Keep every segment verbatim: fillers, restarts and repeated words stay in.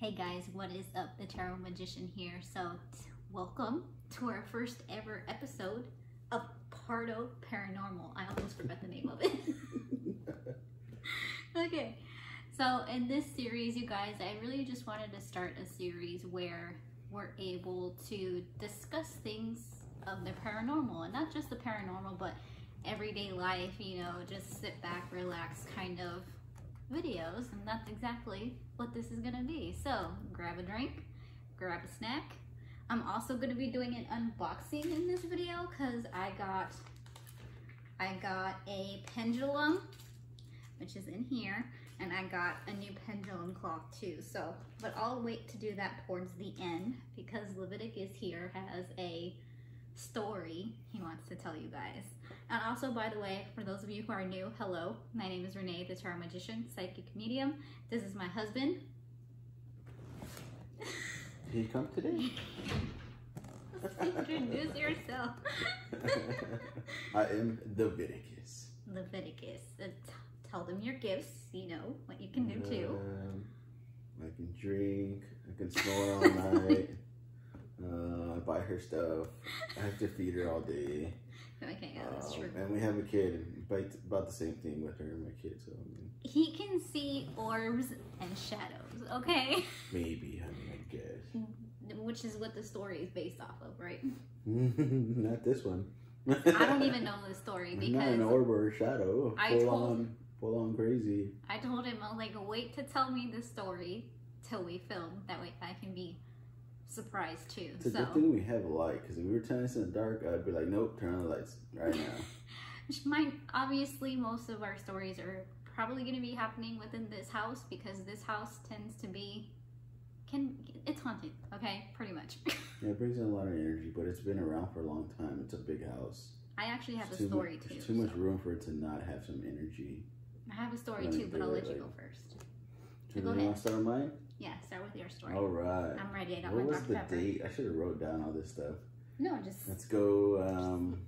Hey guys, what is up? The Tarot Magician here. So welcome to our first ever episode of Pardo Paranormal. I almost forgot the name of it. Okay, so in this series, you guys, I really just wanted to start a series where we're able to discuss things of the paranormal, and not just the paranormal, but everyday life, you know, just sit back, relax kind of videos, and that's exactly what this is gonna be. So grab a drink, grab a snack. I'm also gonna be doing an unboxing in this video because I got I got a pendulum, which is in here, and I got a new pendulum clock too. So, but I'll wait to do that towards the end because Leviticus here has a story he wants to tell you guys. And also, by the way, for those of you who are new, hello, my name is Renee, the Tarot Magician, psychic medium. This is my husband. Did you come today? Introduce yourself. I am Leviticus. Leviticus. Uh, tell them your gifts, you know, what you can do too. Um, I can drink, I can smell it all night. Uh, I buy her stuff. I have to feed her all day. Okay, yeah, that's um, true. And we have a kid. About the same thing with her and my kid. So I mean, he can see orbs and shadows. Okay. Maybe, I mean, I guess. Which is what the story is based off of, right? Not this one. I don't even know the story because not an orb or a shadow. I full told, on, full on crazy. I told him, I was like, wait to tell me the story till we film. That way, I can be surprised too. It's a so. good thing we have a light, because if we were turning this in the dark, I'd be like, nope, turn on the lights right now. Which might, obviously, most of our stories are probably going to be happening within this house, because this house tends to be, can it's haunted, okay, pretty much. Yeah, it brings in a lot of energy, but it's been around for a long time. It's a big house. I actually have it's a story much, too. There's too so. much room for it to not have some energy. I have a story too, but I'll let you like, go first. So go ahead. You want to start mine? Yeah, start with your story. All right. I'm ready. I got what my Dr Pepper. What was the date? I should have wrote down all this stuff. No, just... Let's go, um...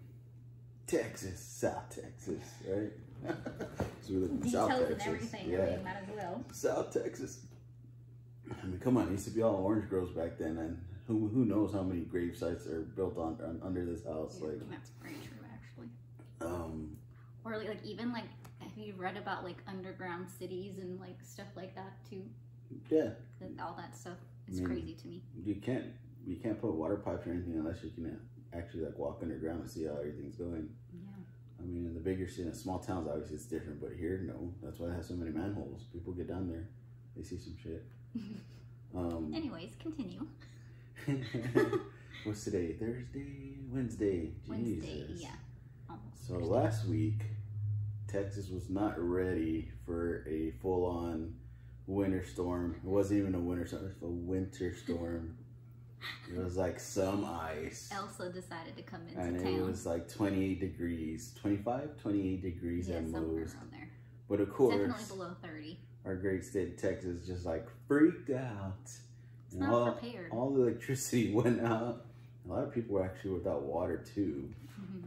Texas. South Texas, right? So we live in Details South Texas. Details and everything. Yeah. I mean, might as well. South Texas. I mean, come on. It used to be all orange groves back then. And who who knows how many grave sites are built on, on under this house. Yeah, like, that's pretty true, actually. Um... Or, like, like, even, like, have you read about, like, underground cities and, like, stuff like that, too? Yeah, all that stuff is I mean, crazy to me. You can't you can't put water pipes or anything unless you can actually like walk underground and see how everything's going. Yeah. I mean, in the bigger city, in small towns, obviously it's different, but here, no. That's why they have so many manholes. People get down there, they see some shit. um, Anyways, continue. What's today? Thursday, Wednesday. Jesus. Wednesday, yeah. Almost so Thursday. Last week, Texas was not ready for a full-on winter storm. It wasn't even a winter storm, it was a winter storm. It was like some ice. Elsa decided to come into and town. And it was like twenty-eight degrees, twenty-five, twenty-eight degrees yeah, at most. Around there. But of course, definitely below thirty. Our great state of Texas just like freaked out. It's not all, prepared. All the electricity went out. A lot of people were actually without water too. Mm-hmm.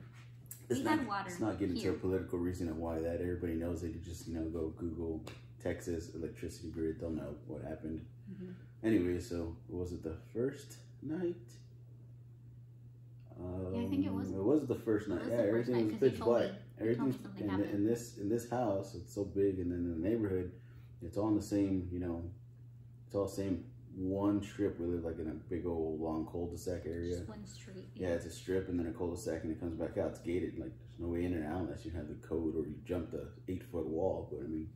It's we not, had water. It's not getting here. to a political reason of why that. Everybody knows. They could just, you know, go Google Texas electricity grid, they'll know what happened. Mm-hmm. Anyway, so was it the first night? Um, yeah, I think it was. It was the first night. Yeah, everything was pitch black. Everything in this in this house, it's so big, and then in the neighborhood, it's all in the same. You know, it's all the same one strip. We live like in a big old long cul-de-sac area. Just one street. Yeah. yeah, it's a strip, and then a cul-de-sac, and it comes back out. It's gated. Like there's no way in and out unless you have the code or you jump the eight-foot wall. But I mean.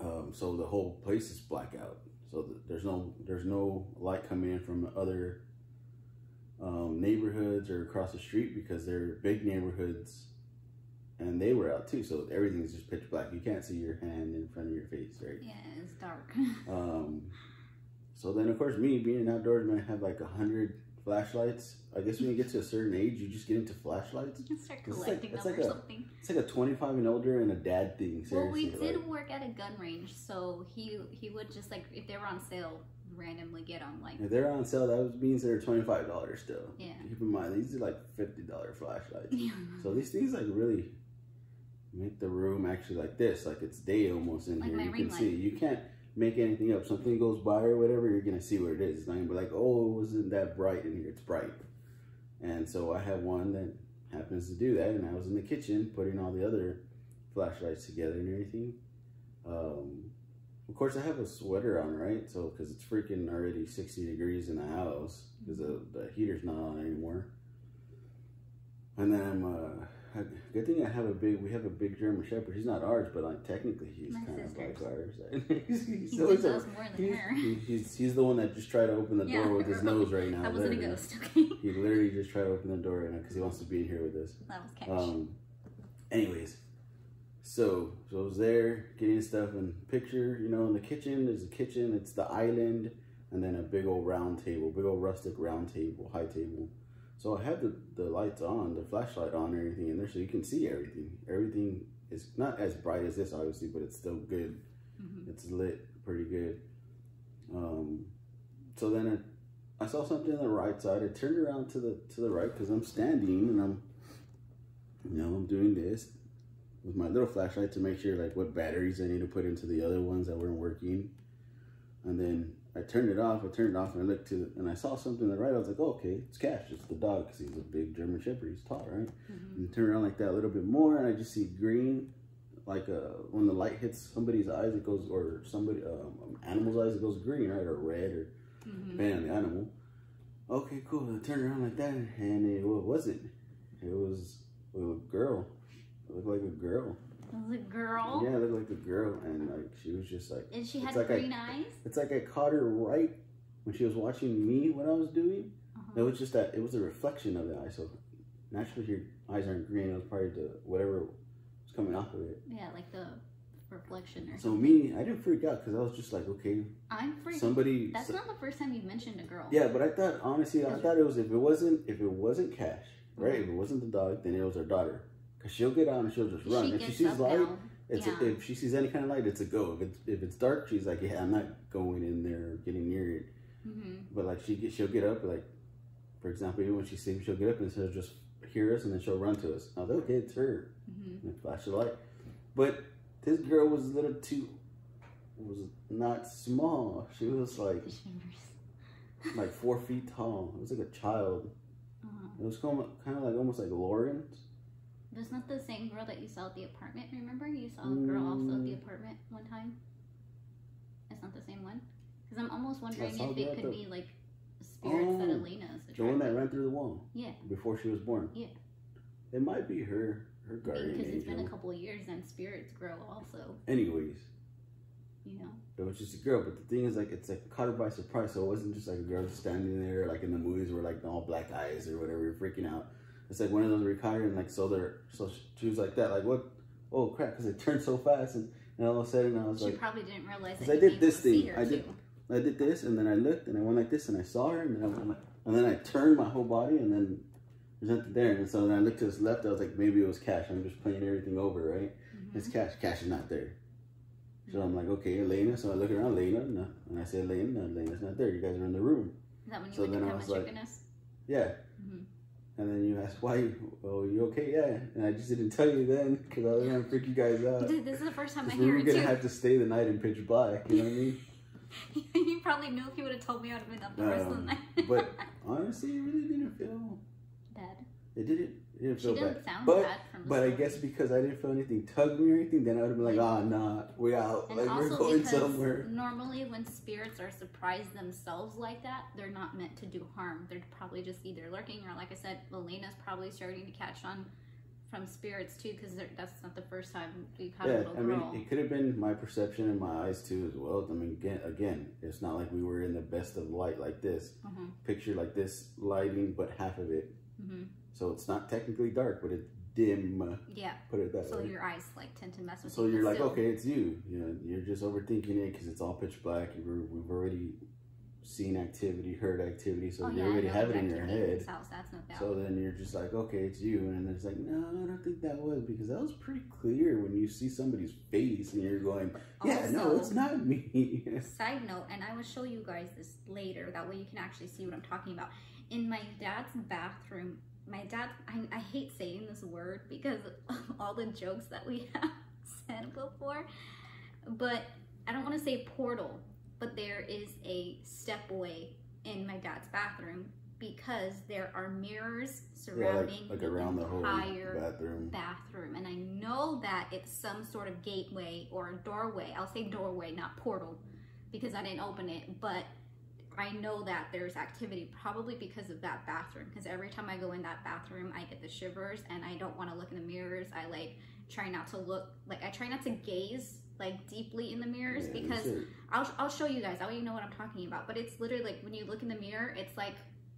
Um, so the whole place is blackout. So th there's no there's no light coming in from other um, neighborhoods or across the street because they're big neighborhoods, and they were out too. So everything's just pitch black. You can't see your hand in front of your face, right? Yeah, it's dark. um, so then of course me being outdoors, man, I have like a hundred flashlights. I guess when you get to a certain age, you just get into flashlights. You can start collecting it's like, them it's like or a, something. It's like a twenty-five and older and a dad thing. Seriously. Well, we did like, work at a gun range, so he he would just like if they were on sale, randomly get them. Like if they're on sale, that means they're twenty-five dollars still. Yeah. Keep in mind these are like fifty-dollar flashlights. Yeah. So these things like really make the room actually like this, like it's day almost in like here. You can light. see you can't. make anything up. Something goes by or whatever, you're going to see where it is. It's not going to be like, oh, it wasn't that bright in here. It's bright. And so I have one that happens to do that. And I was in the kitchen putting all the other flashlights together and everything. Um, of course, I have a sweater on, right? So, because it's freaking already sixty degrees in the house because the, the heater's not on anymore. And then I'm, uh, good thing I have a big, we have a big German Shepherd. He's not ours, but like technically he's kind of like ours. he's, he's, he knows more than he's, her. He, he's, he's the one that just tried to open the yeah, door with his nose right now. That wasn't literally. a ghost, okay? He literally just tried to open the door right now because he wants to be in here with us. That was Cash. Um, anyways, so, so I was there getting stuff and picture, you know, in the kitchen. There's a kitchen, it's the island, and then a big old round table, big old rustic round table, high table. So I had the, the lights on, the flashlight on and everything in there so you can see everything. Everything is not as bright as this, obviously, but it's still good. Mm-hmm. It's lit pretty good. Um, so then it, I saw something on the right side. I turned around to the to the right because I'm standing and I'm, you know, I'm doing this with my little flashlight to make sure, like, what batteries I need to put into the other ones that weren't working. And then I turned it off, I turned it off, and I looked to the, and I saw something on the right. I was like, oh, okay, it's Cash, it's the dog, because he's a big German Shepherd, he's tall, right? Mm-hmm. And I turn around like that a little bit more, and I just see green, like uh, when the light hits somebody's eyes, it goes, or somebody, um, animal's eyes, it goes green, right, or red, or mm-hmm. depending on the animal. Okay, cool, I turned around like that, and it, what was it? It was a girl. It looked like a girl. The girl? Yeah, it looked like the girl, and like she was just like... And she had like green I, eyes? It's like I caught her right when she was watching me what I was doing. Uh-huh. It was just that, it was a reflection of the eye, so naturally your eyes aren't green. It was probably the, whatever was coming off of it. Yeah, like the reflection or so something. So me, I didn't freak out because I was just like, okay. I'm freaking... Somebody... That's so, not the first time you mentioned a girl. Yeah, but I thought, honestly, I thought it was, if it wasn't, if it wasn't Cash, right? Okay. If it wasn't the dog, then it was our daughter. Cause she'll get out and she'll just run. She if she sees light, now. it's yeah. a, if she sees any kind of light, it's a go. If it's if it's dark, she's like, yeah, I'm not going in there, or getting near it. Mm-hmm. But like she she'll get up, like for example, even when she sees me, she'll get up and she'll just hear us and then she'll run to us. I was like, okay, it's her. Mm-hmm. And flash the light. But this girl was a little too was not small. She was like like four feet tall. It was like a child. Uh-huh. It was kind of, kind of like almost like Lauren. That's not the same girl that you saw at the apartment, remember? You saw a girl also at the apartment one time? It's not the same one? Because I'm almost wondering if it could the... be like spirits oh, that Elena's attracted. The one that ran through the wall? Yeah. Before she was born? Yeah. It might be her, her guardian Because it's angel. been a couple of years and spirits grow also. Anyways. You know? It was just a girl, but the thing is, like, it's like caught her by surprise, so it wasn't just like a girl just standing there, like in the movies where like all black eyes or whatever, freaking out. It's like one of those recovered and like so they're so she was like that like what oh crap because it turned so fast and, and all of a sudden I was she like she probably didn't realize because I did this thing I did too. I did this and then I looked and I went like this and I saw her and then I went like, and then I turned my whole body and then there's nothing there and so then I looked to his left. I was like maybe it was Cash. I'm just playing everything over, right? Mm-hmm. It's Cash. Cash is not there. So I'm like okay, Elena. So I look around, Elena, no, and I say Elena, no, Elena's not there. You guys are in the room. Is that when you so then I was like goodness? yeah. Mm-hmm. And then you asked, why? Oh, you okay? Yeah. And I just didn't tell you then because I was going to freak you guys out. Dude, this is the first time I hear it. We were going to have to stay the night in pitch black. You know what I mean? You probably knew if you would have told me I would have been up the um, rest of the night. But honestly, it really didn't feel bad. It didn't, it didn't feel she didn't bad. Sound but, bad from but I guess because I didn't feel anything tug me or anything, then I would have been like, ah, oh, nah, we're out. And like, also we're going somewhere. Normally, when spirits are surprised themselves like that, they're not meant to do harm. They're probably just either lurking or, like I said, Elena's probably starting to catch on from spirits too, because that's not the first time we caught yeah, a little girl. I mean, it could have been my perception and my eyes too, as well. I mean, again, again, it's not like we were in the best of light like this. Mm-hmm. Picture like this lighting, but half of it. Mm-hmm. So it's not technically dark, but it's dim. Yeah. Put it that so way. So your eyes like tend to mess with. So you're like, still. okay, it's you. You know, you're just overthinking it because it's all pitch black. We're, we've already seen activity, heard activity, so oh, you yeah, already have it in your head. House, that's not bad. So then you're just like, okay, it's you, and then it's like, no, I don't think that was because that was pretty clear when you see somebody's face and you're going, yeah, also, no, it's not me. Side note, and I will show you guys this later. That way you can actually see what I'm talking about. In my dad's bathroom. My dad, I, I hate saying this word because of all the jokes that we have said before, but I don't want to say portal, but there is a stepway in my dad's bathroom because there are mirrors surrounding yeah, like, like around the entire the whole bathroom. bathroom. And I know that it's some sort of gateway or a doorway. I'll say doorway, not portal, because I didn't open it. But I know that there's activity probably because of that bathroom, because every time I go in that bathroom, I get the shivers and I don't want to look in the mirrors. I like try not to look, like I try not to gaze like deeply in the mirrors yeah, because I'll, I'll show you guys, I'll let you know what I'm talking about. But it's literally like when you look in the mirror, it's like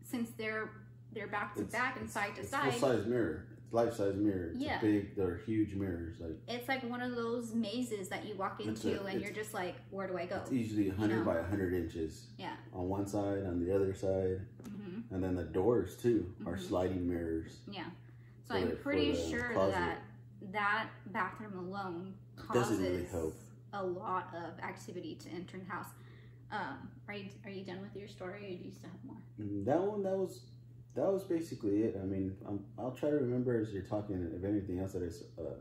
since they're they're back to it's, back and it's, side to it's side. It's full size mirror. It's life size mirror. It's yeah. big, they're huge mirrors. Like it's like one of those mazes that you walk into a, and you're just like, where do I go? It's usually one hundred you know? by one hundred inches. Yeah. On one side, on the other side. Mm-hmm. And then the doors too mm-hmm. are sliding mirrors. Yeah. So I'm the, pretty sure closet. that that bathroom alone causes really help. a lot of activity to enter the house. Um, are you, are you done with your story, or do you still have more? That one, that was, that was basically it. I mean, I'm, I'll try to remember as you're talking if anything else that is, uh,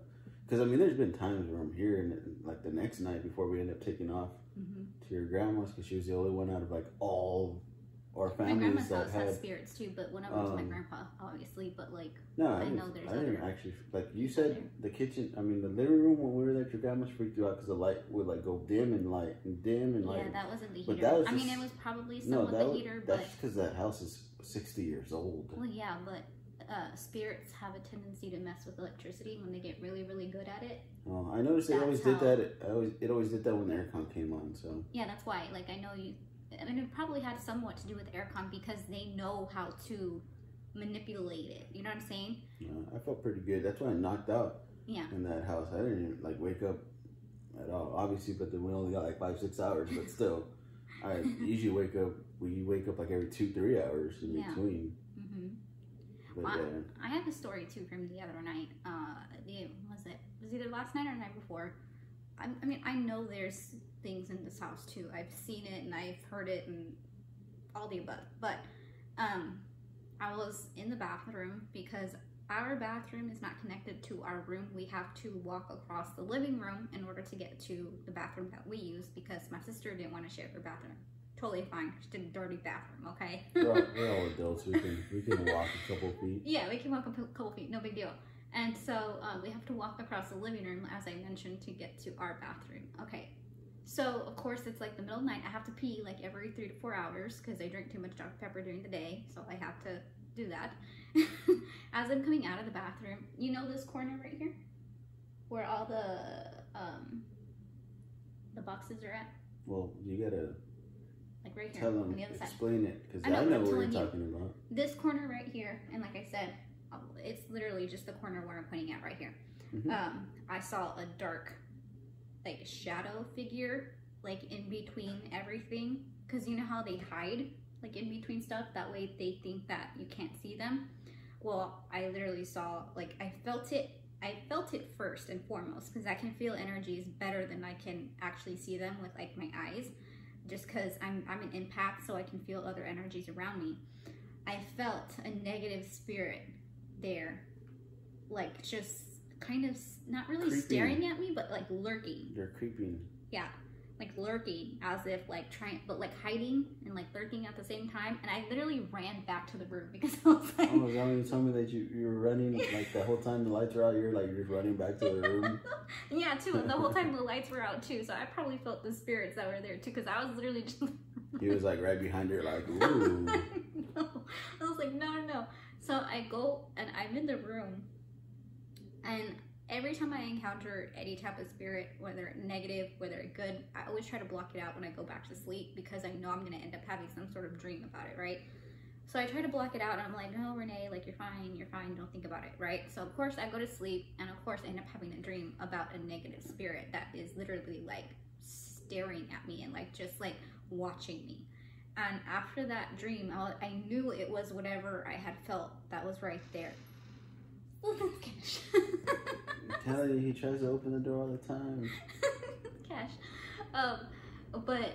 because I mean, there's been times where I'm here and like the next night before we end up taking off mm-hmm. to your grandma's, because she was the only one out of like all our families. My grandma's that house had, has spirits too, but one of them was my grandpa, obviously. But like, no, I, I know there's. I didn't other, actually like you said there. the kitchen. I mean, the living room when we were there, your grandma's freaked you out because the light would like go dim and light and dim and light. Yeah, that wasn't the heater. But that was I just, mean, it was probably some no, of the was, heater, that's but that's because that house is sixty years old. Well, yeah, but uh, spirits have a tendency to mess with electricity when they get really, really good at it. Well, I noticed that's they always how, did that. It always, it always did that when the aircon came on. So yeah, that's why. Like, I know you. I mean, it probably had somewhat to do with aircon because they know how to manipulate it. You know what I'm saying? Yeah, I felt pretty good. That's why I knocked out yeah. in that house. I didn't even, like, wake up at all, obviously, but then we only got, like, five, six hours. But still, I usually wake up, we wake up, like, every two, three hours in yeah. between. Mm-hmm. But, well, yeah. I have a story, too, from the other night. Uh, the, was it? It was either last night or the night before. I, I mean, I know there's things in this house too. I've seen it and I've heard it and all the above. But um, I was in the bathroom because our bathroom is not connected to our room. We have to walk across the living room in order to get to the bathroom that we use because my sister didn't want to share her bathroom. Totally fine. She did a dirty bathroom, okay? We're all, we're all adults. We can, we can walk a couple feet. Yeah, we can walk a couple feet. No big deal. And so uh, we have to walk across the living room, as I mentioned, to get to our bathroom. Okay, so of course it's like the middle of the night. I have to pee like every three to four hours because I drink too much Dr Pepper during the day, so I have to do that. As I'm coming out of the bathroom, you know this corner right here, where all the um, the boxes are at. Well, you gotta like right here tell them, on the other side. Explain it because I know, I know what you're talking you. about. This corner right here, and like I said. It's literally just the corner where I'm pointing at right here. Mm-hmm. um, I saw a dark, like, shadow figure, like, in between everything. Because you know how they hide, like, in between stuff? That way they think that you can't see them. Well, I literally saw, like, I felt it. I felt it first and foremost because I can feel energies better than I can actually see them with, like, my eyes. Just because I'm, I'm an empath, so I can feel other energies around me. I felt a negative spirit there, like just kind of not really creeping. staring at me, but like lurking. They're creeping. Yeah, like lurking as if like trying, but like hiding and like lurking at the same time. And I literally ran back to the room because I was like, oh my god, you told me that you, you were running like the whole time the lights were out. You're like, you're running back to the room. Yeah, too. The whole time the lights were out too. So I probably felt the spirits that were there too because I was literally just. He was like right behind her, like, ooh. No. I was like, no, no, no. So I go and I'm in the room, and every time I encounter any type of spirit, whether negative, whether good, I always try to block it out when I go back to sleep because I know I'm going to end up having some sort of dream about it, right? So I try to block it out and I'm like, no, Renee, like you're fine, you're fine, don't think about it, right? So of course I go to sleep and of course I end up having a dream about a negative spirit that is literally like staring at me and like just like watching me. And after that dream, I, I knew it was whatever I had felt that was right there. Cash. I'm telling you, he tries to open the door all the time. Cash. Um, but,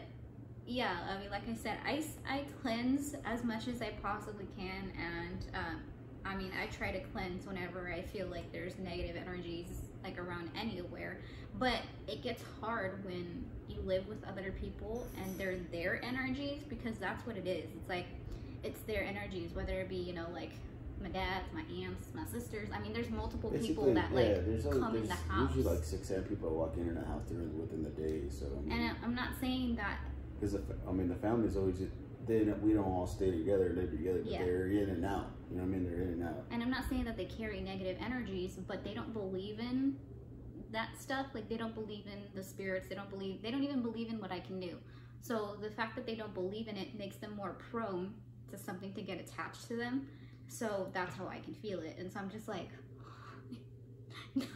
yeah, I mean, like I said, I, I cleanse as much as I possibly can. And, um, I mean, I try to cleanse whenever I feel like there's negative energies like around anywhere, but it gets hard when you live with other people and they're their energies, because that's what it is. It's like, it's their energies, whether it be, you know, like my dad's, my aunts, my sisters. I mean, there's multiple Basically, people that yeah, like there's come there's in the house. Usually like six, seven people walk in and out during within the day. So I mean, and I'm not saying that because I mean the family's always just, they we don't all stay together, live together, but yeah. they're in and out. You know what I mean? They're in and out. And I'm not saying that they carry negative energies, but they don't believe in that stuff. Like they don't believe in the spirits. They don't believe. They don't even believe in what I can do. So the fact that they don't believe in it makes them more prone to something to get attached to them. So that's how I can feel it. And so I'm just like, no.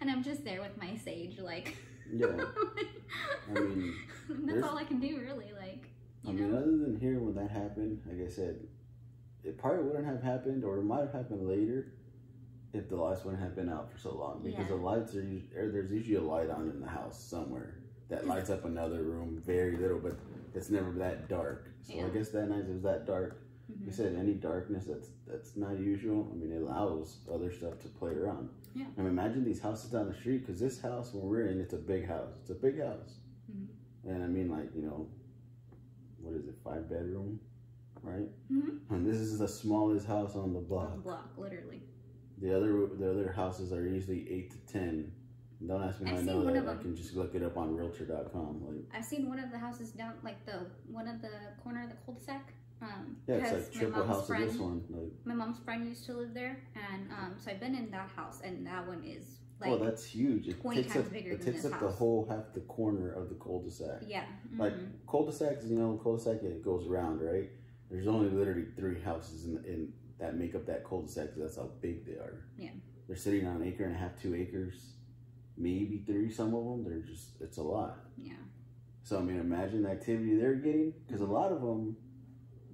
And I'm just there with my sage, like, yeah. I mean, that's all I can do, really. Like, you I know? mean, other than here when that happened, like I said, it probably wouldn't have happened, or it might have happened later if the lights wouldn't have been out for so long. Because yeah. the lights are, or there's usually a light on in the house somewhere that lights up another room very little, but it's never that dark. So yeah. I guess that night it was that dark. Mm-hmm. You said any darkness that's that's not usual. I mean, it allows other stuff to play around. Yeah. I mean, imagine these houses down the street, because this house when we're in, it's a big house. It's a big house. Mm-hmm. And I mean, like, you know, what is it, five bedroom, right? Mm-hmm. And this is the smallest house on the block. On the block, literally. The other the other houses are usually eight to ten. Don't ask me how I know that. I can just look it up on Realtor dot com. Like, I've seen one of the houses down, like the one of the corner of the cul-de-sac. Um, yeah, it's like triple house of this one. Like, my mom's friend used to live there, and um, so I've been in that house, and that one is like, oh, that's huge. It twenty times up, bigger than this house. It takes up the whole half the corner of the cul-de-sac. Yeah, mm-hmm. Like cul-de-sacs, you know, cul-de-sac it goes round, right? There's only literally three houses in, in that make up that cul-de-sac. That's how big they are. Yeah, they're sitting on an acre and a half, two acres, maybe three. Some of them, they're just, it's a lot. Yeah. So I mean, imagine the activity they're getting, because mm-hmm. a lot of them.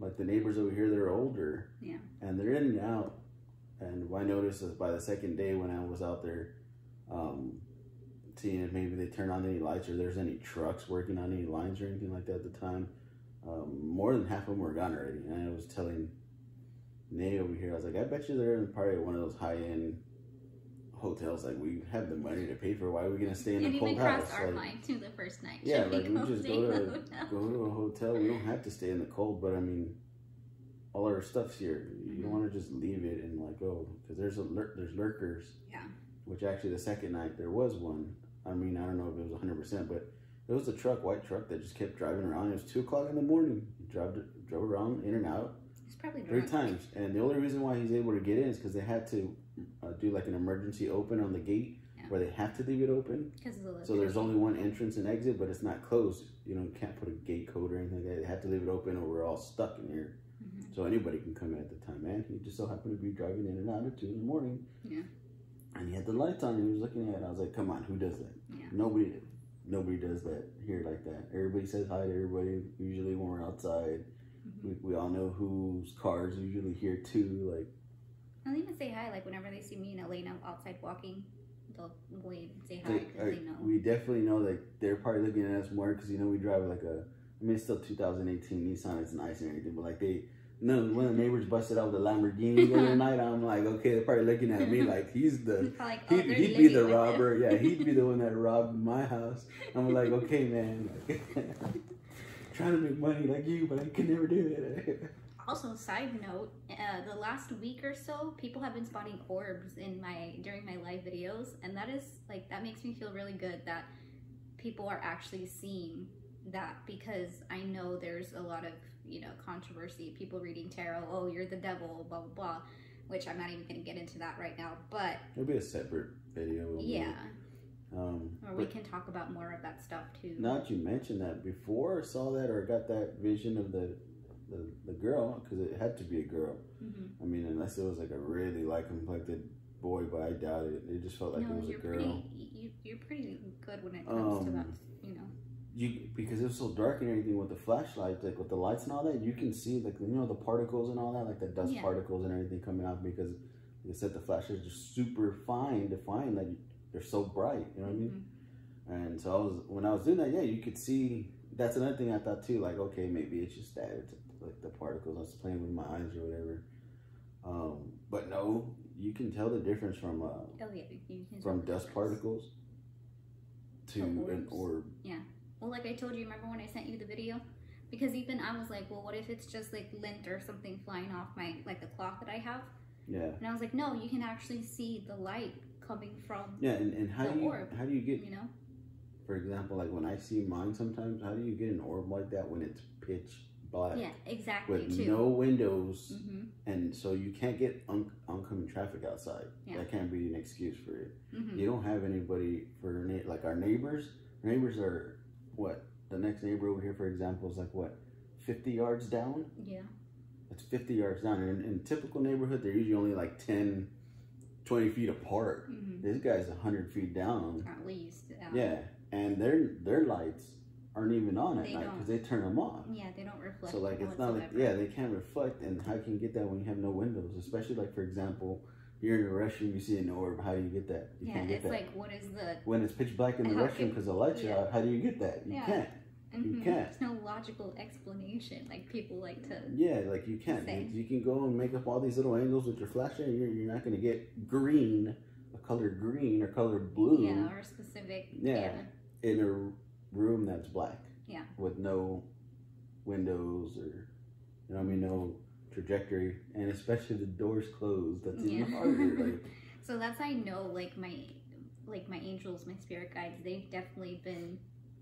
Like the neighbors over here, they're older, yeah, and they're in and out. And I noticed that by the second day when I was out there, um, seeing if maybe they turn on any lights or there's any trucks working on any lines or anything like that at the time, um, more than half of them were gone already. And I was telling Nay over here, I was like, I bet you they're in probably one of those high-end hotels. Like, we have the money to pay for. Why are we gonna stay in a cold house? It even crossed our mind too the first night. Yeah, like we just go to a, go to a hotel. We don't have to stay in the cold, but I mean, all our stuff's here. You mm-hmm. don't want to just leave it and like, oh, because there's a lur there's lurkers. Yeah. Which actually the second night there was one. I mean, I don't know if it was one hundred percent, but it was a truck, white truck that just kept driving around. It was two o'clock in the morning. He drove drove around in and out. He's probably drunk. Three times, and the only reason why he's able to get in is because they had to. Uh, do like an emergency open on the gate, yeah. where they have to leave it open. So there's only one entrance and exit, but it's not closed. You know, you can't put a gate code or anything like that. They have to leave it open, or we're all stuck in here. Mm-hmm. So anybody can come in at the time. And he just so happened to be driving in and out at two in the morning. Yeah. And he had the lights on, and he was looking at it. And I was like, come on, who does that? Yeah. Nobody, nobody does that here like that. Everybody says hi to everybody. Usually when we're outside, mm-hmm. we, we all know whose cars usually here too. Like. They'll even say hi, like whenever they see me and Elena outside walking, they'll wave and say hi, because they, they know. We definitely know that they're probably looking at us more, because you know we drive like a, I mean it's still two thousand eighteen Nissan, it's nice and everything, but like they, no, one of the neighbors busted out the Lamborghini the other night, I'm like, okay, they're probably looking at me like he's the, like, oh, he'd, he'd be the robber, yeah, he'd be the one that robbed my house. I'm like, okay man, like, trying to make money like you, but I could never do it. Also, side note, uh, the last week or so, people have been spotting orbs in my during my live videos, and that is like that makes me feel really good that people are actually seeing that, because I know there's a lot of, you know, controversy, people reading tarot, oh you're the devil, blah blah blah, which I'm not even gonna get into that right now, but it'll be a separate video. Yeah. Um, or we can talk about more of that stuff too. Now that you mentioned that, before I saw that or got that vision of the The, the girl, because it had to be a girl. Mm-hmm. I mean, unless it was like a really light complected boy, but I doubt it. It just felt like no, it was a girl. Pretty, you, you're pretty good when it comes um, to that, you know. You because it was so dark and everything with the flashlight, like with the lights and all that, you can see like, you know, the particles and all that, like the dust yeah. particles and everything coming out, because like I said, the flashlights are super fine to find, like they're so bright, you know what mm-hmm. I mean? And so I was when I was doing that, yeah, you could see. That's another thing I thought too, like okay, maybe it's just that. It's like the particles, I was playing with my eyes or whatever. Um, but no, you can tell the difference from uh, oh, yeah, you can from dust difference. particles to an orb. Yeah. Well, like I told you, remember when I sent you the video? Because even I was like, well, what if it's just like lint or something flying off my, like the cloth that I have? Yeah. And I was like, no, you can actually see the light coming from yeah, and, and how the do you, orb. How do you get, you know? For example, like when I see mine sometimes, how do you get an orb like that when it's pitch black? Yeah, exactly. With too. no windows, mm-hmm. and so you can't get un oncoming traffic outside. Yeah. That can't be an excuse for it. Mm-hmm. You don't have anybody for, like our neighbors. Our neighbors are, what, the next neighbor over here, for example, is like, what, fifty yards down? Yeah. That's fifty yards down. And in, in typical neighborhood, they're usually only like ten, twenty feet apart. Mm-hmm. This guy's one hundred feet down. At least. Um, yeah. And their their lights aren't even on at they night because they turn them off. Yeah, they don't reflect. So, like, it's not like, yeah, they can't reflect. And how can you get that when you have no windows? Especially, like, for example, you're in a restroom, you see an orb. How do you get that? You yeah, can't get it's that. like, what is the... When it's pitch black in the restroom because the lights yeah. are out, how do you get that? You yeah. can't. Mm-hmm. You can't. There's no logical explanation, like people like to. Yeah, like you can't. You, you can go and make up all these little angles with your flashlight. You're, you're not going to get green, a color green or color blue. Yeah, or a specific. Yeah, yeah, in a room that's black. Yeah. With no windows or, you know, I mean, no trajectory, and especially the doors closed. That's yeah. even harder. Like. So that's I know, like my, like my angels, my spirit guides. They've definitely been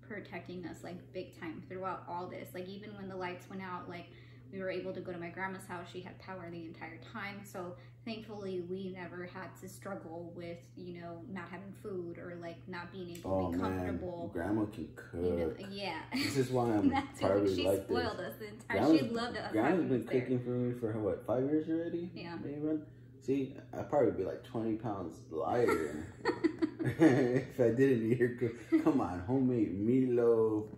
protecting us like big time throughout all this. Like even when the lights went out, like we were able to go to my grandma's house. She had power the entire time, so thankfully we never had to struggle with, you know, not having food or like not being able oh, to be comfortable. Man. Grandma can cook. You know, yeah. This is why I'm probably she like spoiled this. us the entire. Grandma's, she loved us. Grandma's been there. cooking for me for what, five years already? Yeah. Maybe? See, I'd probably be like twenty pounds lighter if I didn't eat her. Come on, homemade meatloaf.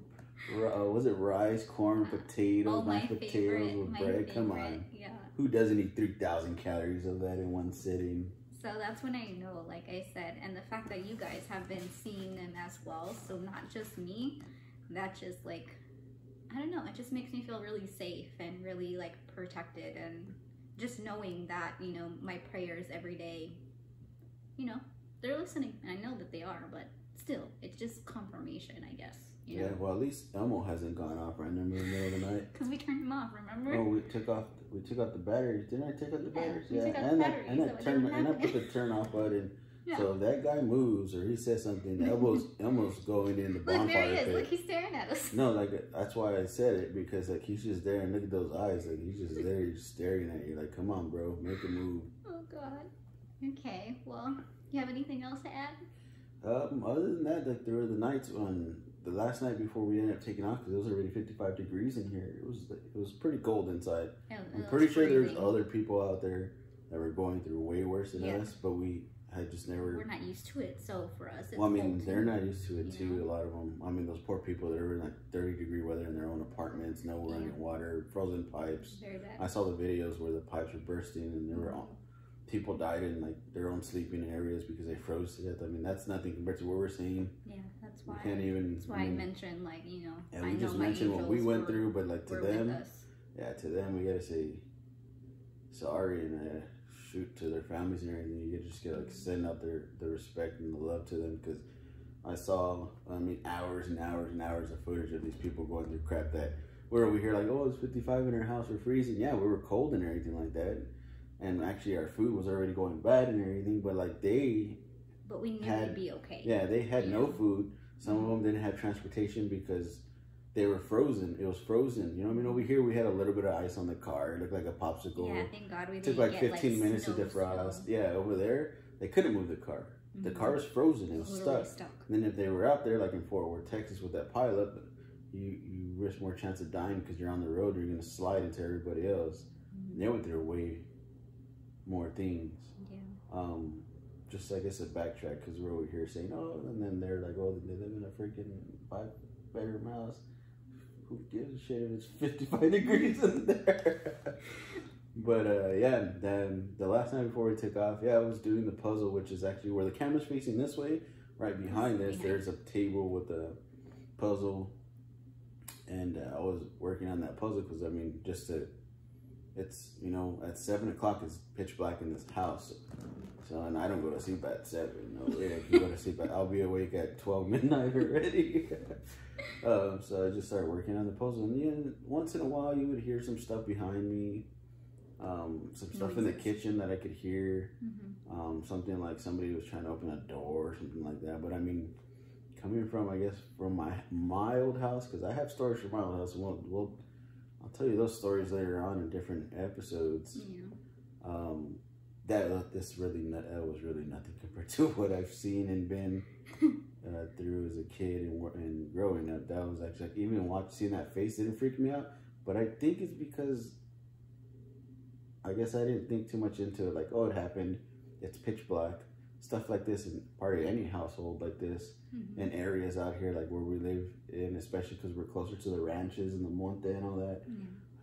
Uh, was it rice, corn, potatoes, mashed potatoes with bread? Come on. Yeah. Who doesn't eat three thousand calories of that in one sitting? So that's when I know, like I said, and the fact that you guys have been seeing them as well. So not just me. That just like, I don't know. It just makes me feel really safe and really like protected, and just knowing that, you know, my prayers every day, you know, they're listening. And I know that they are, but still, it's just confirmation, I guess. You yeah, know? Well, at least Elmo hasn't gone off randomly in the middle of the night. Because we turned him off, remember? Oh, we took off, we took out the batteries. Didn't I take out the batteries? Yeah, yeah. and, batteries, I, and, so I, turn, and I put the turn off button. Yeah. So if that guy moves or he says something, Elmo's, Elmo's going in the bonfire. Look, there he is. Pit. Look, he's staring at us. No, like, that's why I said it, because, like, he's just there, and look at those eyes. Like, he's just there, he's staring at you. Like, come on, bro. Make a move. Oh, God. Okay. Well, you have anything else to add? Um, other than that, like, there were the nights on the last night before we ended up taking off, because it was already fifty-five degrees in here. It was it was pretty cold inside. Oh, I'm pretty sure there's other people out there that were going through way worse than yeah. us, but we had just never. We're not used to it, so for us. It's well, I mean, cold they're too. not used to it too. Know? A lot of them. I mean, those poor people that were in like thirty degree weather in their own apartments, no yeah. running water, frozen pipes. Very bad. I saw the videos where the pipes were bursting, and there were all. People died in like their own sleeping areas because they froze to death. I mean, that's nothing compared to what we're seeing. Yeah, that's why. We can't even. That's why I, mean, I mentioned, like, you know. Yeah, we I just know mentioned what we went were, through, but like to them, yeah, to them we gotta say sorry and uh, shoot to their families and everything. You just gotta like send out their the respect and the love to them, because I saw, I mean, hours and hours and hours of footage of these people going through crap that we're over here like, oh, it's fifty-five in our house, we're freezing. Yeah, we were cold and everything like that. And actually, our food was already going bad and everything, but like they. But we knew had, we'd be okay. Yeah, they had yeah. no food. Some mm-hmm. of them didn't have transportation because they were frozen. It was frozen. You know what I mean? Over here, we had a little bit of ice on the car. It looked like a popsicle. Yeah, thank God we didn't. Took like get fifteen like minutes snow, to defrost. Snow. Yeah, over there, they couldn't move the car. Mm-hmm. The car was frozen. It was stuck. stuck. And then if they were out there, like in Fort Worth, Texas, with that pileup, you, you risk more chance of dying because you're on the road. You're going to slide into everybody else. Mm-hmm. They went their way. More things, yeah. Um, just I guess a backtrack, because we're over here saying, oh, and then they're like, oh, they live in a freaking five-bedroom house. Who gives a shit if it's fifty-five degrees in there? But uh, yeah, then the last night before we took off, yeah, I was doing the puzzle, which is actually where the camera's facing this way. Right behind us, there's a table with a puzzle, and uh, I was working on that puzzle because I mean, just to It's, you know, at seven o'clock it's pitch black in this house. So, and I don't go to sleep at seven. No way I can go to sleep. I'll be awake at twelve midnight already. um, so I just started working on the puzzle. And yeah, once in a while you would hear some stuff behind me. Um, some stuff in the kitchen that I could hear. Mm-hmm. um, something like somebody was trying to open a door or something like that. But I mean, coming from, I guess, from my, my old house, because I have stories from my old house. We'll, we'll, I'll tell you those stories later on in different episodes. Yeah. Um, that uh, this really not, uh, was really nothing compared to what I've seen and been uh, through as a kid and, and growing up. That was actually, like, even watching, seeing that face didn't freak me out. But I think it's because, I guess I didn't think too much into it. Like, oh, it happened. It's pitch black. Stuff like this in part of any household like this, mm-hmm. in areas out here like where we live in, especially because we're closer to the ranches and the monte and all that, yeah.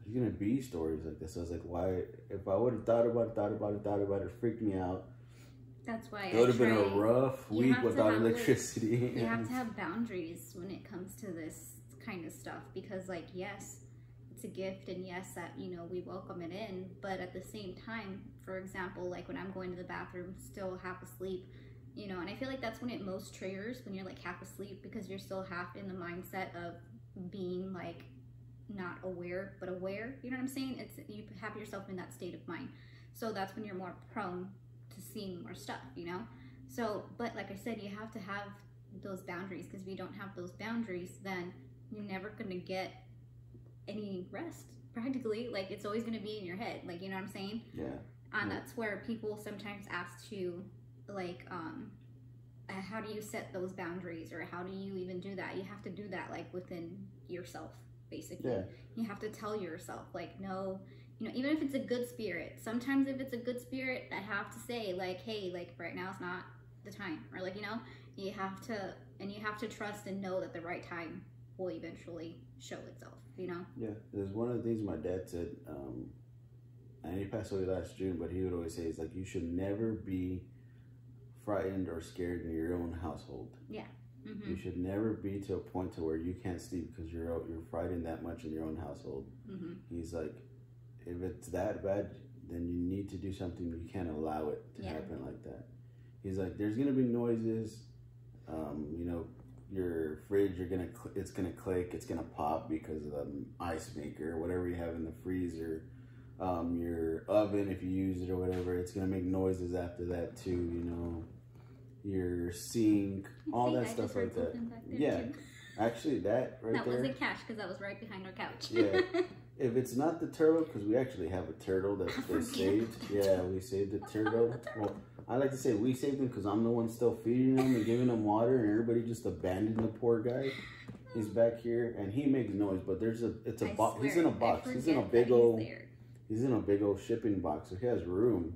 There's gonna be stories like this. I was like, why? If I would have thought about it, thought about it, thought about it, it freaked me out. That's why it would have been a rough week without electricity. You have to have boundaries when it comes to this kind of stuff, because, like, yes, it's a gift, and yes, that, you know, we welcome it in, but at the same time, for example, like when I'm going to the bathroom, still half asleep, you know, and I feel like that's when it most triggers, when you're like half asleep, because you're still half in the mindset of being like not aware but aware, you know what I'm saying? It's, you have yourself in that state of mind, so that's when you're more prone to seeing more stuff, you know. So, but like I said, you have to have those boundaries, because if you don't have those boundaries, then you're never gonna get any rest, practically. Like, it's always going to be in your head, like, you know what I'm saying? Yeah. And yeah, that's where people sometimes ask to, like, um how do you set those boundaries, or how do you even do that? You have to do that, like, within yourself, basically. Yeah. You have to tell yourself, like, no, you know, even if it's a good spirit, sometimes if it's a good spirit, I have to say, like, hey, like, right now is not the time, or, like, you know, you have to, and you have to trust and know that the right time will eventually show itself, you know? Yeah, there's one of the things my dad said, um, and he passed away last June, but he would always say, it's like, you should never be frightened or scared in your own household. Yeah. Mm-hmm. You should never be to a point to where you can't sleep because you're you're frightened that much in your own household. Mm-hmm. He's like, if it's that bad, then you need to do something. You can't allow it to yeah. happen like that. He's like, there's going to be noises, um, you know, your fridge, you're gonna, it's gonna click, it's gonna pop because of the ice maker, whatever you have in the freezer, um, your oven, if you use it or whatever, it's gonna make noises after that too, you know, your sink, all See, that I stuff like that. Yeah, too. Actually that right that there. That wasn't Cash, because that was right behind our couch. Yeah, if it's not the turtle, because we actually have a turtle that we saved. Yeah, we saved the turtle. The turtle. Well, I like to say we saved him because I'm the one still feeding him and giving him water, and everybody just abandoned the poor guy. He's back here and he makes noise, but there's a it's a box. He's in a box. He's in a big old he's, he's in a big old shipping box. So he has room.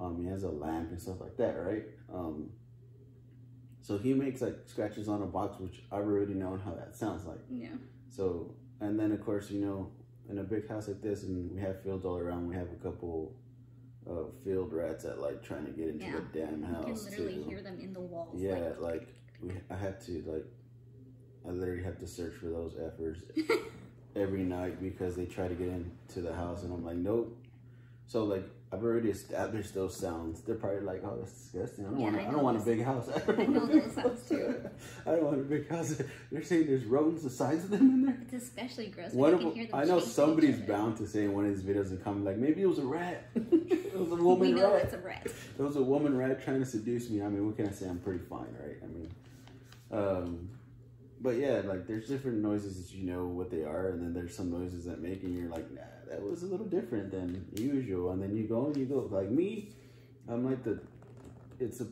Um, he has a lamp and stuff like that, right? Um, so he makes like scratches on a box, which I've already known how that sounds like. Yeah. So, and then of course, you know, in a big house like this, and we have fields all around. We have a couple of field rats that like trying to get into yeah. the damn house. You can literally too. hear them in the walls. Yeah, like, like we, I have to like, I literally have to search for those efforts every night because they try to get into the house, and I'm like, nope. So like, I've already established those sounds. They're probably like, oh, that's disgusting. I don't yeah, want, I I don't want a big house. I, don't I know those sounds too. I don't want a big house. They're saying there's rodents the size of them in there. It's especially gross. When when you can hear them I know somebody's bound to say in one of these videos and comment like, maybe it was a rat. It was a woman we know rat. It's a rat. It was a woman rat trying to seduce me. I mean, what can I say? I'm pretty fine, right? I mean, um, but yeah, like there's different noises that you know what they are, and then there's some noises that make, and you're like, nah, that was a little different than usual. And then you go and you go, like me, I'm like the, it's a,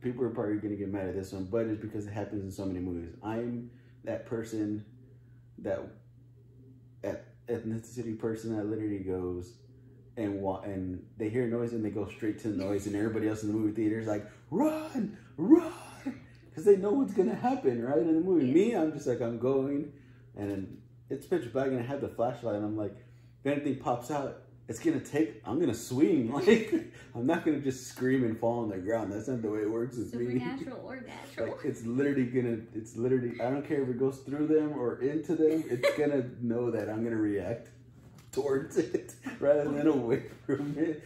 people are probably gonna get mad at this one, but it's because it happens in so many movies. I'm that person, that ethnicity person that literally goes and wa and they hear a noise and they go straight to the noise, and everybody else in the movie theater is like, run, run, because they know what's gonna happen, right, in the movie. Yeah. Me, I'm just like, I'm going, and then it's pitch black, and I have the flashlight, and I'm like, if anything pops out, it's gonna take, I'm gonna swing. Like, I'm not gonna just scream and fall on the ground. That's not the way it works with me. Supernatural or natural. Like, it's literally gonna, it's literally, I don't care if it goes through them or into them, it's gonna know that I'm gonna react. towards it rather than away from it.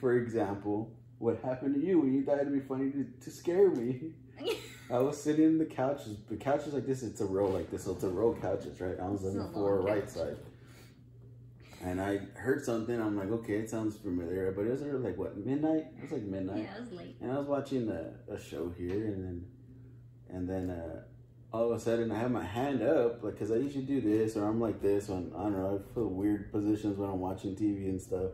For example, what happened to you when you thought it'd be funny to, to scare me? I was sitting in the couches. The couches like this, it's a row like this, so it's a row of couches, right? I was on the floor right side. And I heard something. I'm like, okay, it sounds familiar, but it was like, what, midnight? It was like midnight. Yeah, it was late. And I was watching a, a show here, and then, and then uh, all of a sudden, I have my hand up, like, because I usually do this, or I'm like this, when, I don't know, I feel weird positions when I'm watching T V and stuff.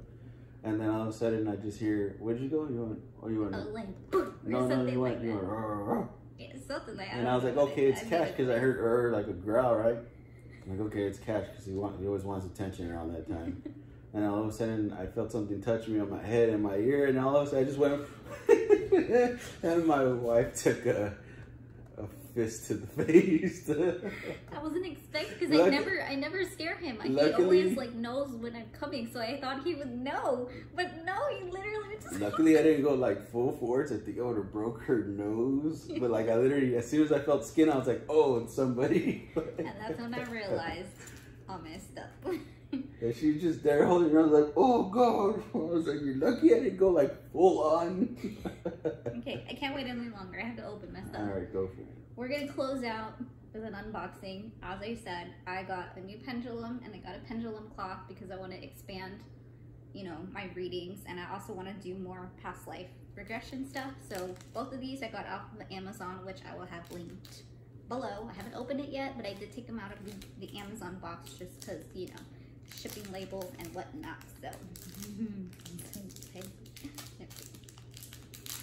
And then all of a sudden, I just hear, where'd you go? You went, oh, you went, oh, like, boom, no, no, you went, like you went, rrr, yeah, something like that. And I, I was like, okay, it's Cash, because I heard, rrr, like a growl, right? Like, okay, it's Cash, because he, he always wants attention around that time. And all of a sudden, I felt something touch me on my head and my ear, and all of a sudden, I just went, and my wife took a, a fist to the face. I wasn't expecting, because I never, I never scare him. I, luckily, he always, like, knows when I'm coming, so I thought he would know. But no, he literally just... Luckily, I didn't go, like, full force. I think I would have broke her nose. But, like, I literally, as soon as I felt skin, I was like, oh, it's somebody. And that's when I realized I messed up. And she was just there holding her, I was like, oh, God. I was like, you're lucky I didn't go, like, full on. Okay, I can't wait any longer. I have to open myself. All right, go for it. We're going to close out with an unboxing. As I said, I got a new pendulum, and I got a pendulum cloth because I want to expand, you know, my readings. And I also want to do more past life regression stuff. So both of these I got off of Amazon, which I will have linked below. I haven't opened it yet, but I did take them out of the, the Amazon box just because, you know, shipping labels and whatnot, so.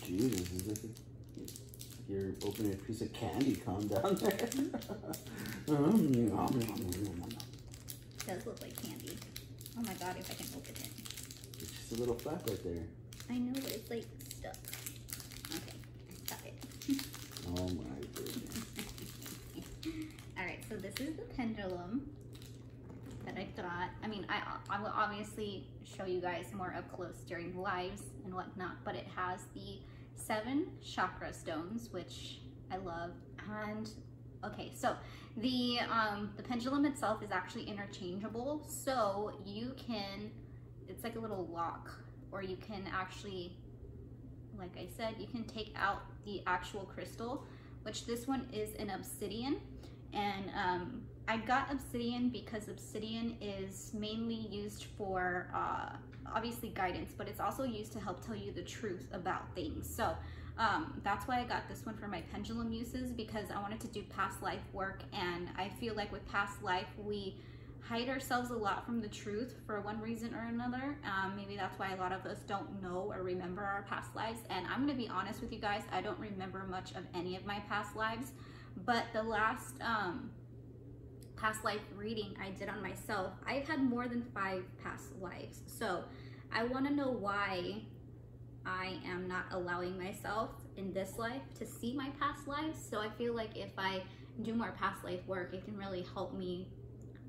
Jesus, is this a, you're opening a piece of candy, calm down there. It does look like candy. Oh my God, if I can open it. It's just a little flap right there. I know, but it's like stuck. Okay, stop it. Oh my goodness. All right, so this is the pendulum that I got. I mean, I, I will obviously show you guys more up close during lives and whatnot, but it has the seven chakra stones, which I love. And okay, so the um, the pendulum itself is actually interchangeable, so you can, it's like a little lock, or you can actually, like I said, you can take out the actual crystal, which this one is an obsidian. And um, I got obsidian because obsidian is mainly used for uh, obviously guidance, but it's also used to help tell you the truth about things. So um, that's why I got this one for my pendulum uses, because I wanted to do past life work, and I feel like with past life we hide ourselves a lot from the truth for one reason or another. Um, maybe that's why a lot of us don't know or remember our past lives. And I'm gonna be honest with you guys, I don't remember much of any of my past lives, but the last um, past life reading I did on myself, I've had more than five past lives. So I want to know why I am not allowing myself in this life to see my past lives. So I feel like if I do more past life work, it can really help me,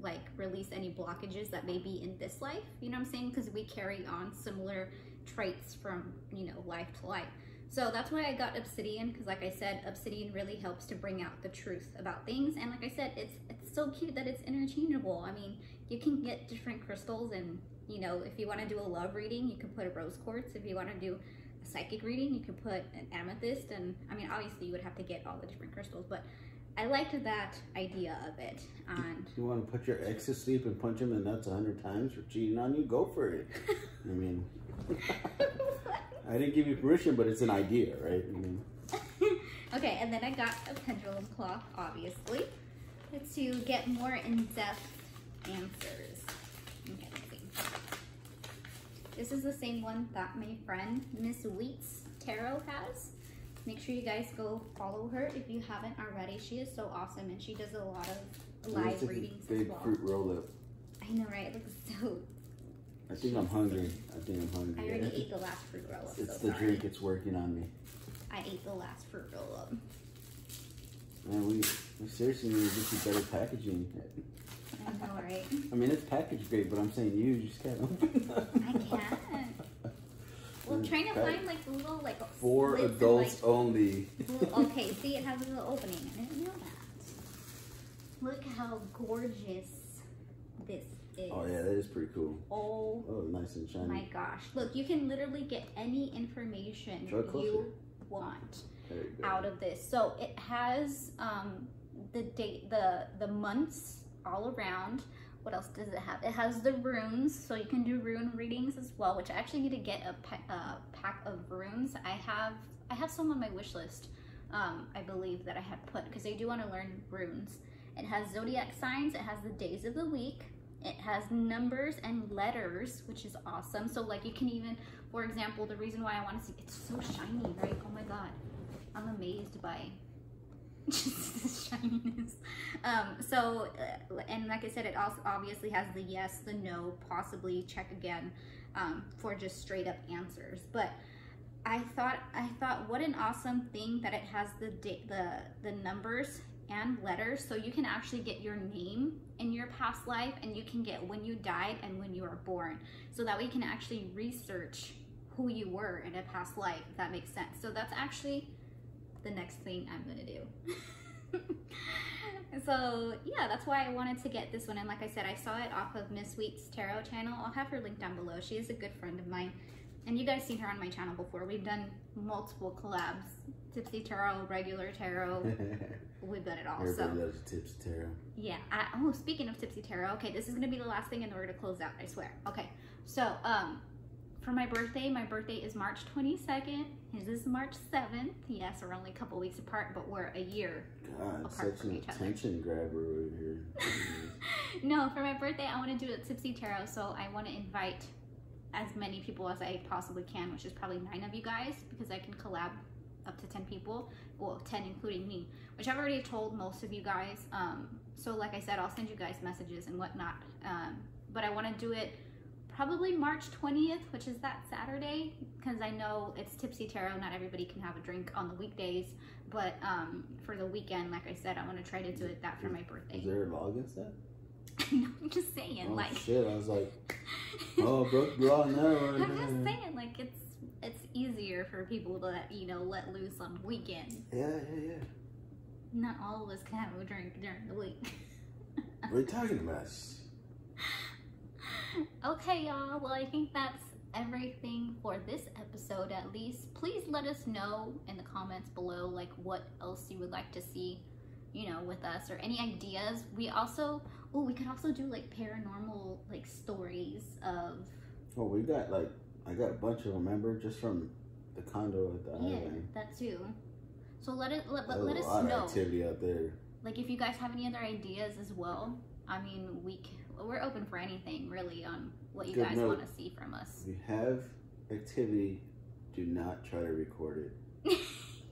like, release any blockages that may be in this life. You know what I'm saying? Because we carry on similar traits from, you know, life to life. So that's why I got obsidian, because like I said, obsidian really helps to bring out the truth about things. And like I said, it's it's so cute that it's interchangeable. I mean, you can get different crystals, and you know, if you want to do a love reading, you can put a rose quartz. If you want to do a psychic reading, you can put an amethyst. And I mean, obviously you would have to get all the different crystals, but I liked that idea of it. And you want to put your ex to sleep and punch him in the nuts a hundred times for cheating on you? Go for it. I mean, I didn't give you permission, but it's an idea, right? I mean. Okay, and then I got a pendulum clock, obviously, to get more in-depth answers. Okay, let's see. This is the same one that my friend Miss Wheat's Tarot has. Make sure you guys go follow her if you haven't already. She is so awesome, and she does a lot of live like readings as well. Fruit roll-up. I know, right? It looks so... I think I'm hungry. I think I'm hungry. I already yeah. ate the last fruit roll-up. It's so the sorry. drink. It's working on me. I ate the last fruit roll-up. Man, we, we seriously need to do better packaging. I know, right? I mean, it's packaged great, but I'm saying you just can't open it. I can't. Well, trying to find like the little like for adults and, like, only. Little, okay, see, it has a little opening. I didn't know that. Look how gorgeous this is. Oh yeah, that is pretty cool. Oh, oh nice and shiny. My gosh. Look, you can literally get any information you want out of this. So it has um, the date, the, the months all around. What else does it have? It has the runes, so you can do rune readings as well, which I actually need to get a, pa a pack of runes. I have I have some on my wish list, um, I believe, that I had put, because I do want to learn runes. It has zodiac signs, it has the days of the week, it has numbers and letters, which is awesome. So like you can even, for example, the reason why I want to see, it's so shiny, right? Oh my God, I'm amazed by just this shininess. Um, so, uh, and like I said, it also obviously has the yes, the no, possibly, check again, um, for just straight up answers. But I thought, I thought, what an awesome thing that it has the the the numbers and letters, so you can actually get your name in your past life, and you can get when you died and when you were born. So that way you can actually research who you were in a past life, if that makes sense. So that's actually the next thing I'm gonna do. So yeah, that's why I wanted to get this one. And like I said, I saw it off of Miss Wheat's tarot channel. I'll have her link down below. She is a good friend of mine, and you guys seen her on my channel before. We've done multiple collabs, Tipsy Tarot, regular tarot, we've done it all. Everybody so loves Tipsy Tarot. Yeah. I, oh, speaking of Tipsy Tarot, okay, this is gonna be the last thing and we're gonna close out, I swear. Okay, so um, for my birthday, my birthday is March twenty-second. His is March seventh. Yes, we're only a couple weeks apart, but we're a year God, apart from each other. Such an attention grabber over here. No, for my birthday, I want to do a Tipsy Tarot, so I want to invite as many people as I possibly can, which is probably nine of you guys, because I can collab up to ten people. Well, ten including me, which I've already told most of you guys. Um, so like I said, I'll send you guys messages and whatnot. Um, but I want to do it probably March twentieth, which is that Saturday, because I know it's Tipsy Tarot, not everybody can have a drink on the weekdays, but um, for the weekend, like I said, I want to try to do it that for my birthday. Is there a law against that? No, I'm just saying, oh, like... shit, I was like, oh, broke the law now. I'm just saying, like, it's it's easier for people to, you know, let loose on weekends. Yeah, yeah, yeah. Not all of us can have a drink during the week. What are you talking about? Okay, y'all, well, I think that's everything for this episode, at least. Please let us know in the comments below, like, what else you would like to see, you know, with us, or any ideas. We also, oh, we could also do, like, paranormal, like, stories of... Oh, we got, like, I got a bunch of them, remember, just from the condo at the island. Yeah, that too. So let it, let, let us know. There's a lot of activity out there. Like, if you guys have any other ideas as well, I mean, we can... We're open for anything, really, on what you Good guys note. want to see from us. If you have activity, do not try to record it.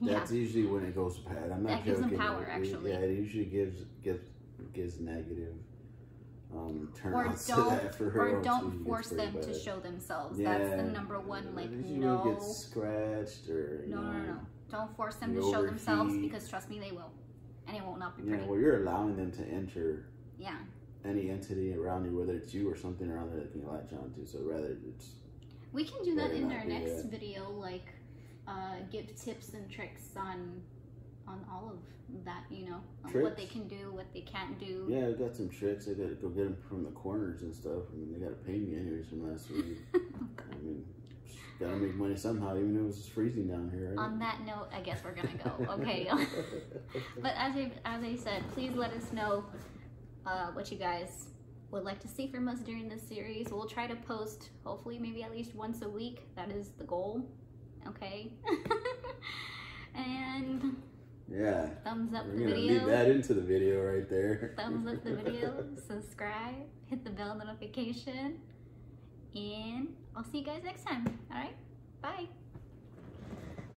That's yeah. usually when it goes bad. I'm not that joking. That gives them power, it, actually. Yeah, it usually gives gives gives negative um, turn-offs to that for her. Or don't force them bad. to show themselves. Yeah, that's the number one, yeah, like, no. Get scratched or, no, no, no, no. Don't force them to show themselves, because, trust me, they will. And it will not be pretty. Yeah, well, you're allowing them to enter. Yeah. Any entity around you, whether it's you or something around there that can latch on to. So rather it's... We can do that in our next video, like uh, give tips and tricks on on all of that, you know, what they can do, what they can't do. Yeah, I've got some tricks. I gotta go get them from the corners and stuff. I mean, they gotta pay me anyways from last week. I mean, gotta make money somehow, even though it was freezing down here. Right? On that note, I guess we're gonna go. Okay. But as I, as I said, please let us know Uh, what you guys would like to see from us during this series. We'll try to post, hopefully, maybe at least once a week. That is the goal. Okay. And yeah, thumbs up the video. We're gonna leave that into the video right there. Thumbs up the video. Subscribe. Hit the bell notification. And I'll see you guys next time. All right.